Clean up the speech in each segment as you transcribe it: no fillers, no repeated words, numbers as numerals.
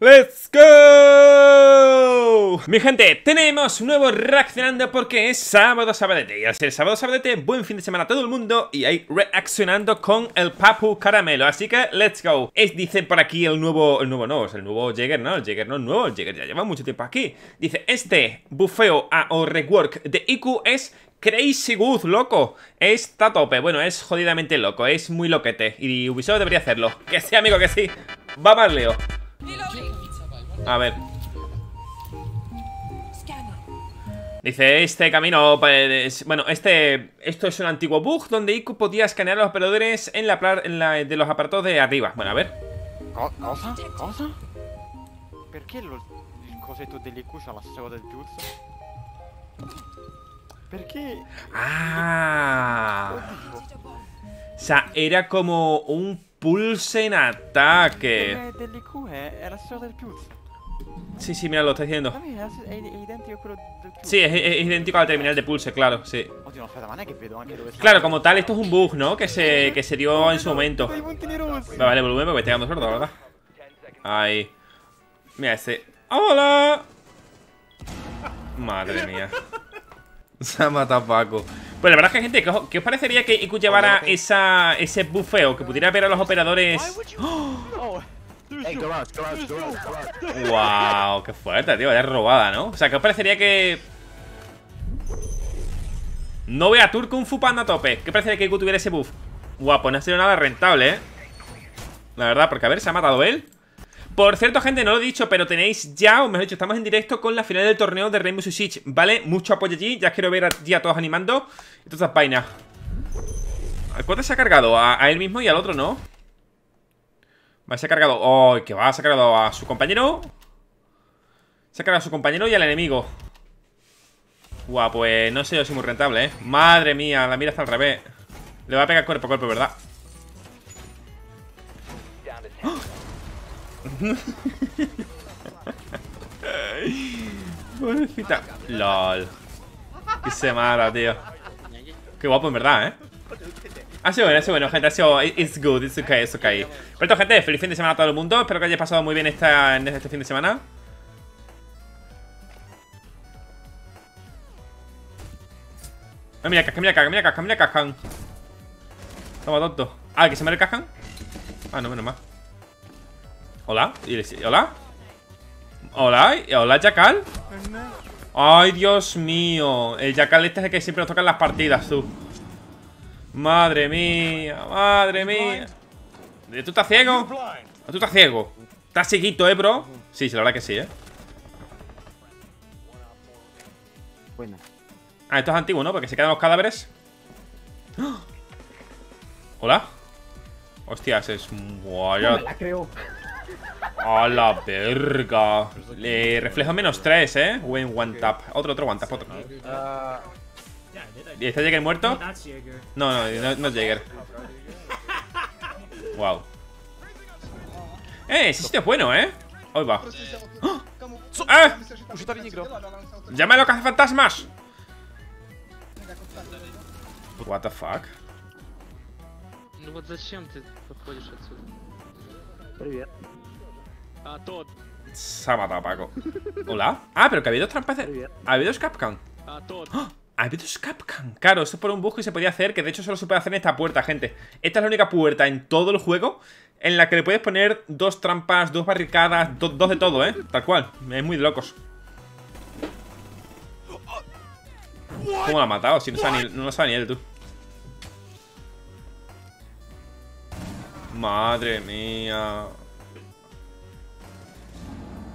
¡Let's go! Mi gente, tenemos un nuevo reaccionando porque es sábado sabadete. Y al ser sábado sabadete, buen fin de semana a todo el mundo. Y ahí reaccionando con el Papu Caramelo. Así que, let's go. Es, dice por aquí el nuevo Jäger, ¿no? El Jäger no es nuevo, el Jäger ya lleva mucho tiempo aquí. Dice, este bufeo o rework de IQ es... Crazy Good, loco. Está a tope. Bueno, es jodidamente loco. Es muy loquete. Y Ubisoft debería hacerlo. Que sí, amigo, que sí. Va más leo. A ver. Dice, este camino... Pues, bueno, esto es un antiguo bug donde IQ podía escanear los operadores de los aparatos de arriba. Bueno, a ver. ¿Cosa? ¿Cosa? ¿Por qué el cosetto dell'IQ ha la ceba del giusto? ¿Por qué? Ah, o sea, era como un Pulse en ataque. Sí, sí, mira, lo está diciendo. Sí, es idéntico al terminal de Pulse, claro, sí. Claro, como tal, esto es un bug, ¿no? Que se dio en su momento. Vale, volumen, porque estoy dando sordo, la verdad. Ahí. Mira ese. ¡Hola! Madre mía. Se ha matado Paco. Pues la verdad es que, gente, ¿qué os parecería que IQ llevara ese bufeo? Que pudiera ver a los operadores... ¡Oh! ¡Wow! ¡Qué fuerte, tío! Vaya robada, ¿no? O sea, ¿qué os parecería que... No vea a Turco un fupando a tope. ¿Qué parecería que IQ tuviera ese buff? Guapo, no ha sido nada rentable, ¿eh? La verdad, porque a ver, se ha matado él. Por cierto, gente, no lo he dicho, pero tenéis ya, o mejor dicho, estamos en directo con la final del torneo de Rainbow Six Siege, ¿vale? Mucho apoyo allí, ya quiero ver allí a todos animando. Entonces, vaina. ¿A cuánto se ha cargado? A él mismo y al otro, ¿no? Vale, se ha cargado... ¡Oh, que va! Se ha cargado a su compañero. Se ha cargado a su compañero y al enemigo. Guau, pues no sé yo si muy rentable, ¿eh? Madre mía, la mira está al revés. Le va a pegar cuerpo a cuerpo, ¿verdad? Pobrecita. LOL. Qué semana, tío. Qué guapo, en verdad, ¿eh? Ha sido bueno, gente. Ha sido... It's good, it's okay, it's okay. Por esto, gente, feliz fin de semana a todo el mundo. Espero que hayáis pasado muy bien este fin de semana. Ay, mira, cascan, mira, cascan, mira, cascan, mira, cascan. Toma, tonto. Ah, ¿que se muere el cascan? Ah, no, menos mal. Hola, hola, hola, hola, Jackal. Ay, Dios mío. El Jackal este es el que siempre nos toca en las partidas, tú. Madre mía, madre mía. ¿Tú estás ciego? ¿Tú estás ciego? ¿Estás cieguito, bro? Sí, la verdad que sí, Bueno. Ah, esto es antiguo, ¿no? Porque se quedan los cadáveres. Hola. Hostias, es... Vaya. ¡A la verga! Le reflejo menos 3, ¿eh? Buen one tap. Otro one tap, otro. ¿Y está Jäger muerto? No, no es Jäger. Wow. Ese sitio es bueno, ¿eh? Hoy va. ¡Ah! ¡Llámalo cazafantasmas! What the fuck? Se ha matado, Paco. Hola. Ah, pero que ha habido trampas. Ha habido Capcom. Ha habido Capcom. Claro, esto es por un bug que se podía hacer. Que de hecho solo se puede hacer en esta puerta, gente. Esta es la única puerta en todo el juego en la que le puedes poner dos trampas, dos barricadas, dos de todo, ¿eh? Tal cual. Es muy de locos. ¿Cómo lo ha matado? Si no lo sabe ni él, tú. Madre mía.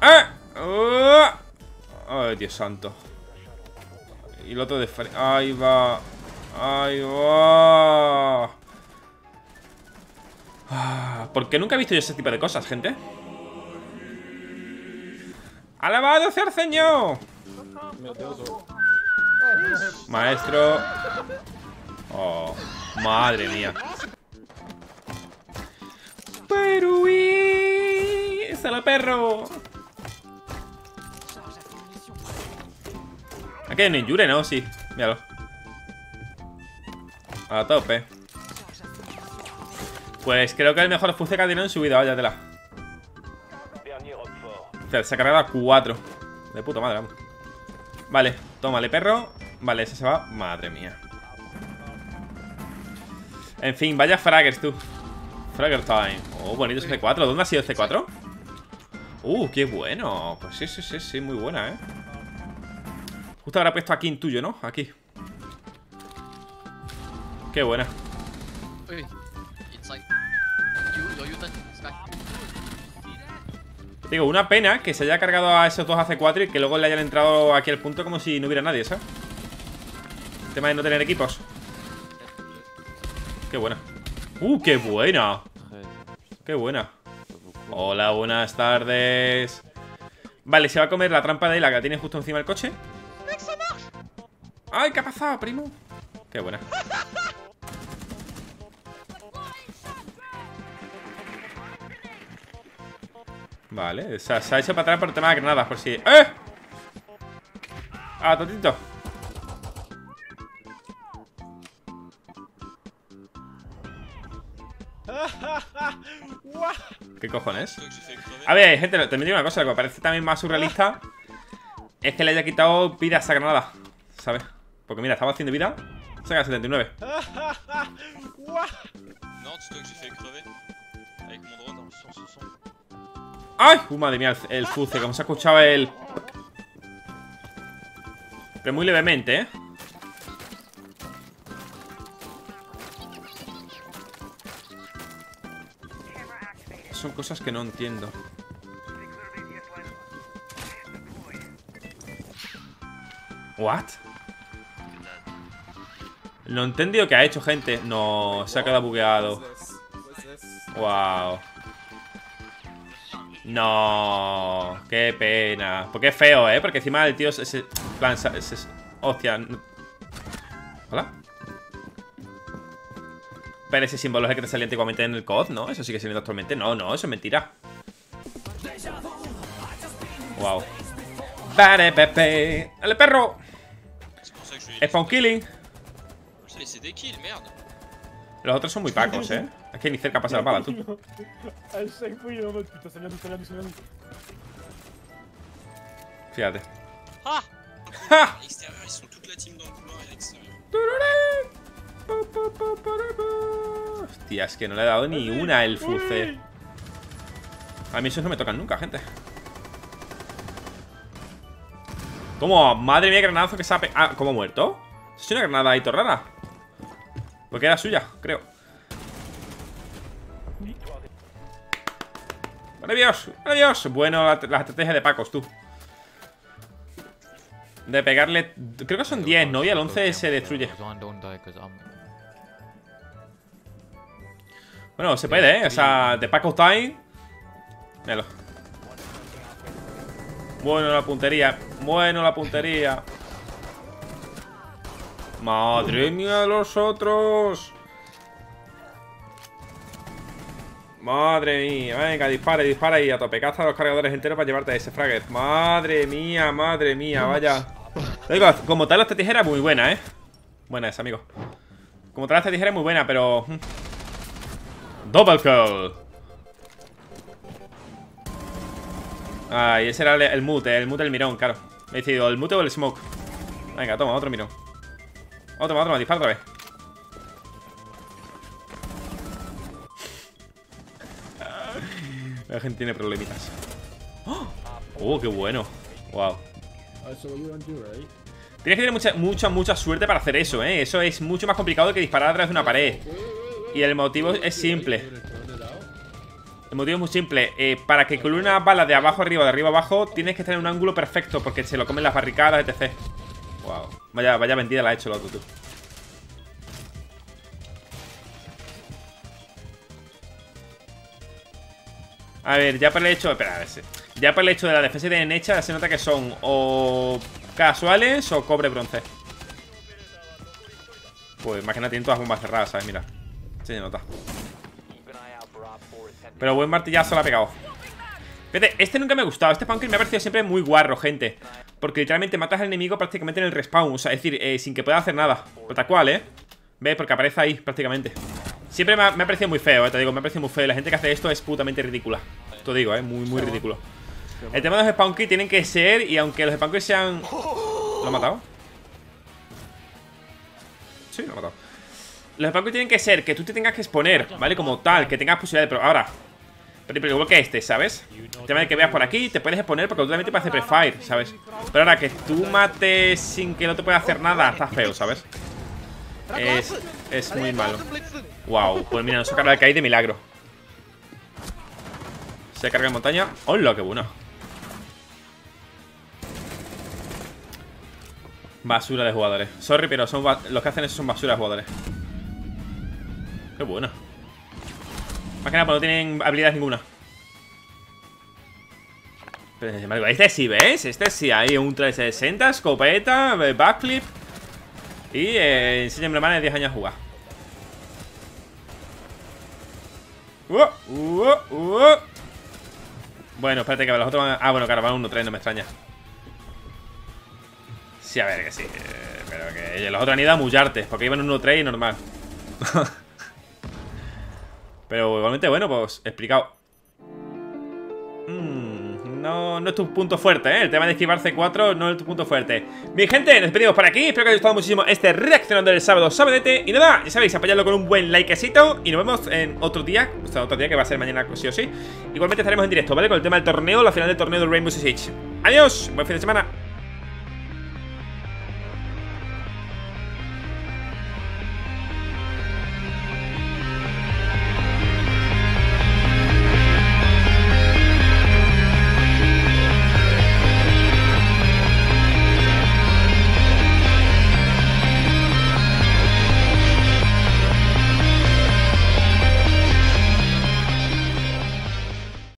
¡Ah! ¡Ay, Dios santo! Y el otro de frente. ¡Ahí va! ¡Ahí va! ¿Por qué nunca he visto yo ese tipo de cosas, gente? ¡Alabado sea el Señor! Maestro. ¡Oh! ¡Madre mía! ¡Peruí! ¡Sala, perro! Aquí hay un injure, ¿no? Sí, míralo. A tope. Pues creo que el mejor Fuze que ha tenido en su vida, váyatela. O sea, se ha cargado a 4. De puta madre, vamos. Vale, tómale, perro. Vale, ese se va. Madre mía. En fin, vaya fraggers, tú. Fragger time. Oh, bonito ese C4. ¿Dónde ha sido el C4? Qué bueno. Pues sí, muy buena, Justo habrá puesto aquí en tuyo, ¿no? Aquí. Qué buena. Digo, una pena que se haya cargado a esos dos AC4 y que luego le hayan entrado aquí al punto como si no hubiera nadie, ¿sabes? El tema de no tener equipos. Qué buena. Qué buena. Qué buena. Hola, buenas tardes. Vale, se va a comer la trampa de la que tiene justo encima del coche. ¡Ay, qué ha pasado, primo! Qué buena. Vale, o sea, se ha hecho para atrás por el tema de granadas, por si... ¡Eh! ¡Ah, tontito! ¿Qué cojones? A ver, gente, también digo una cosa, lo que me parece también más surrealista es que le haya quitado vida a esa granada, ¿sabes? Porque mira, estaba haciendo vida, saca 79. ¡Ay! Madre mía, el Fuze, como se ha escuchado el... Pero muy levemente, Son cosas que no entiendo. ¿What? No he entendido qué ha hecho, gente. No, se ha quedado bugueado. Wow. No, qué pena. Porque es feo, porque encima el tío se lanza. Hostia. Hola. Pero ese símbolo es el que te salía antiguamente en el COD, ¿no? Eso sigue saliendo actualmente. No, eso es mentira. Wow. Vale, Pepe. ¡Dale, perro! Spawn killing. Los otros son muy pacos, Es que ni cerca pasa la bala, tú. Fíjate. ¡Ja! ¡Ja! Hostia, es que no le he dado ni una el Fuze. A mí esos no me tocan nunca, gente. ¿Cómo? Madre mía, granadazo que se ha... Ah, ¿cómo ha muerto? Es una granada ahí, torrara. Porque era suya, creo. ¡Maravilloso! ¡Maravilloso! Bueno, la estrategia de pacos, tú. De pegarle... Creo que son 10, ¿no? Y al 11 se destruye. Bueno, se puede, O sea, de Paco time. Míralo. Bueno, la puntería. Bueno, la puntería. Madre mía de los otros. Madre mía. Venga, dispara y a tope. Caza los cargadores enteros para llevarte a ese fragger. Madre mía, vaya. Digo, como tal, esta tijera es muy buena, Buena esa, amigo. Como tal, esta tijera es muy buena, pero... Double kill. Ay, ese era el mute, el mirón, claro. Me he decidido, el mute o el smoke. Venga, toma, otro mirón. Otro, dispara otra vez. La gente tiene problemitas. ¡Oh, qué bueno! Wow. Tienes que tener mucha suerte para hacer eso, Eso es mucho más complicado que disparar atrás de una pared. Y el motivo es simple. El motivo es muy simple. Para que cule una bala de abajo arriba, de arriba abajo, tienes que tener un ángulo perfecto porque se lo comen las barricadas, etc. Wow. Vaya vendida la ha hecho el otro, tú. A ver, ya por el hecho... Espera, a ver. Ya por el hecho de la defensa de Necha se nota que son o casuales o cobre bronce. Pues imagínate, tienen todas bombas cerradas, ¿sabes? Mira. Se nota. Pero buen martillazo la ha pegado. Fíjate, este nunca me ha gustado. Este punker me ha parecido siempre muy guarro, gente. Porque literalmente matas al enemigo prácticamente en el respawn. O sea, es decir, sin que pueda hacer nada. Pero tal cual, ¿Ves? Porque aparece ahí prácticamente. Siempre me ha parecido muy feo, te digo. Me ha parecido muy feo. La gente que hace esto es putamente ridícula. Te digo, muy ridículo. El tema de los spawn keys tienen que ser. Y aunque los spawn keys sean... ¿Lo ha matado? Sí, lo ha matado. Los spawn keys tienen que ser que tú te tengas que exponer, ¿vale? Como tal, que tengas posibilidad de... Ahora, pero igual que este, ¿sabes? El tema de que veas por aquí, te puedes exponer porque totalmente para hacer prefire, ¿sabes? Pero ahora que tú mates sin que no te pueda hacer nada, estás feo, ¿sabes? Es muy malo. Wow, pues mira, nos ha cargado el caída de milagro. Se carga en montaña. ¡Hola, qué bueno! Basura de jugadores. Sorry, pero son los que hacen eso son basura de jugadores. Qué bueno. Más que nada, pues no tienen habilidades ninguna. Pero, este sí, ¿ves? Este sí, hay un 360, escopeta, backflip. Y enseñame la mano de 10 años a jugar. Bueno, espérate que los otros van... Ah, bueno, claro, van 1-3, no me extraña. Sí, a ver, que sí. Pero que los otros han ido a mullarte, porque iban 1-3 y normal. Pero igualmente, bueno, pues explicado. No es tu punto fuerte, ¿eh? El tema de esquivar C4 no es tu punto fuerte. Bien, gente, nos despedimos por aquí. Espero que os haya gustado muchísimo este reaccionando del sábado sabadete. Y nada, ya sabéis, apoyadlo con un buen likecito. Y nos vemos en otro día, o sea, otro día que va a ser mañana, sí o sí. Igualmente estaremos en directo, ¿vale? Con el tema del torneo, la final del torneo del Rainbow Six Siege. Adiós, buen fin de semana.